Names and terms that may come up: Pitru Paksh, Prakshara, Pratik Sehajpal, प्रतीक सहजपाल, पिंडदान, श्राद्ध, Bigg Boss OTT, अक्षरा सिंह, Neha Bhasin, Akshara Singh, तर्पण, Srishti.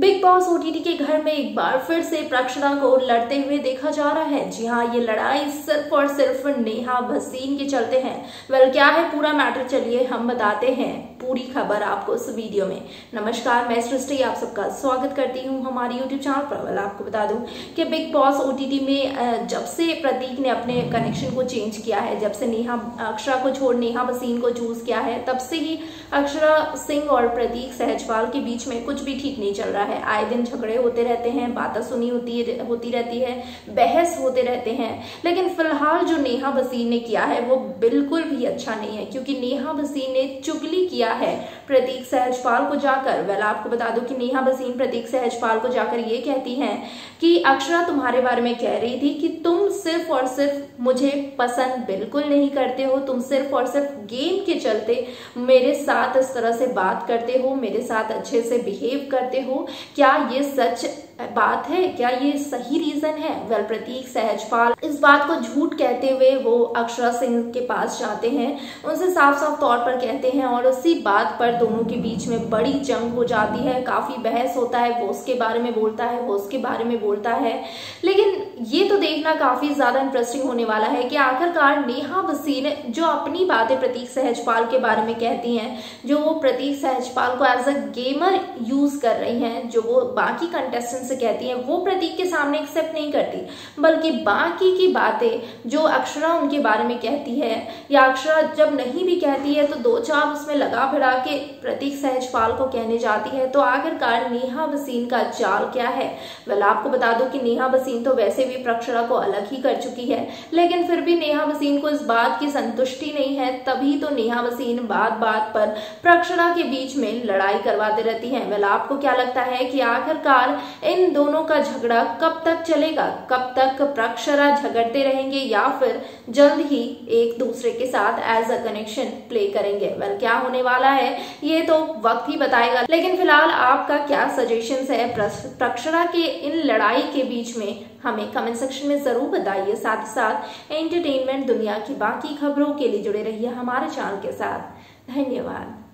Big boss OTT के घर में एक बार फिर से प्रक्षरा को लड़ते हुए देखा जा रहा है। जी हाँ, ये लड़ाई सिर्फ और सिर्फ नेहा भसीन के चलते हैं। वेल, क्या है पूरा मैटर, चलिए हम बताते हैं पूरी खबर आपको इस वीडियो में। नमस्कार, मैं सृष्टि आप सबका स्वागत करती हूँ हमारे यूट्यूब चैनल पर। वेल, आपको बता दूं कि बिग बॉस ओटीटी में जब से प्रतीक ने अपने कनेक्शन को चेंज किया है, जब से अक्षरा को छोड़ नेहा भसीन को चूज किया है, तब से ही अक्षरा सिंह और प्रतीक सहजपाल के बीच में कुछ भी ठीक नहीं चल रहा है। आए दिन झगड़े होते रहते हैं, बातें सुनी होती रहती है, बहस होते रहते हैं। लेकिन फिलहाल जो नेहा भसीन ने किया है वो बिल्कुल भी अच्छा नहीं है, क्योंकि नेहा भसीन ने चुगली किया है प्रतीक सहजपाल को जाकर। वेल, आपको बता दूं कि नेहा भसीन प्रतीक सहजपाल को जाकर ये कहती हैं कि अक्षरा तुम्हारे बारे में कह रही थी कि तुम सिर्फ और सिर्फ मुझे पसंद बिल्कुल नहीं करते हो, तुम सिर्फ और सिर्फ गेम के चलते मेरे साथ इस तरह से बात करते हो, मेरे साथ अच्छे से बिहेव करते हो। क्या ये सच बात है? क्या ये सही रीजन है? वेल, प्रतीक सहजपाल इस बात को झूठ कहते हुए वो अक्षरा सिंह के पास जाते हैं, उनसे साफ साफ तौर पर कहते हैं और उसी बात पर दोनों के बीच में बड़ी जंग हो जाती है। काफी बहस होता है, वो उसके बारे में बोलता है, वो उसके बारे में बोलता है। लेकिन ये तो देखना काफी ज्यादा इंटरेस्टिंग होने वाला है कि आखिरकार नेहा भसीन जो अपनी बातें प्रतीक सहजपाल के बारे में कहती हैं, जो वो प्रतीक सहजपाल को एज अ गेमर यूज कर रही हैं, जो वो बाकी कंटेस्टेंट से कहती हैं, वो प्रतीक के सामने एक्सेप्ट नहीं करती, बल्कि बाकी की बातें जो अक्षरा उनके बारे में कहती है, या अक्षरा जब नहीं भी कहती है तो दो चार उसमें लगा भिड़ा के प्रतीक सहजपाल को कहने जाती है। तो आखिरकार नेहा भसीन का चाल क्या है? वेल, आपको बता दूं कि नेहा भसीन तो वैसे भी प्रक्षरा को अलग ही कर चुकी है, लेकिन फिर भी नेहा भसीन को इस बात की संतुष्टि नहीं है, तभी तो नेहा भसीन बात बात पर प्रक्षरा के बीच में लड़ाई करवाते रहती है। वेल, आपको क्या लगता है कि आखिरकार इन दोनों का झगड़ा कब तक चलेगा? कब तक प्रक्षरा झगड़ते रहेंगे या फिर जल्द ही एक दूसरे के साथ एज अ कनेक्शन प्ले करेंगे? वेल, क्या होने वाला है ये तो वक्त ही बताएगा। लेकिन फिलहाल आपका क्या सजेशंस है प्रक्षरा के इन लड़ाई के बीच में, हमें कमेंट सेक्शन में जरूर बताइए। साथ ही साथ एंटरटेनमेंट दुनिया की बाकी खबरों के लिए जुड़े रहिए हमारे चैनल के साथ। धन्यवाद।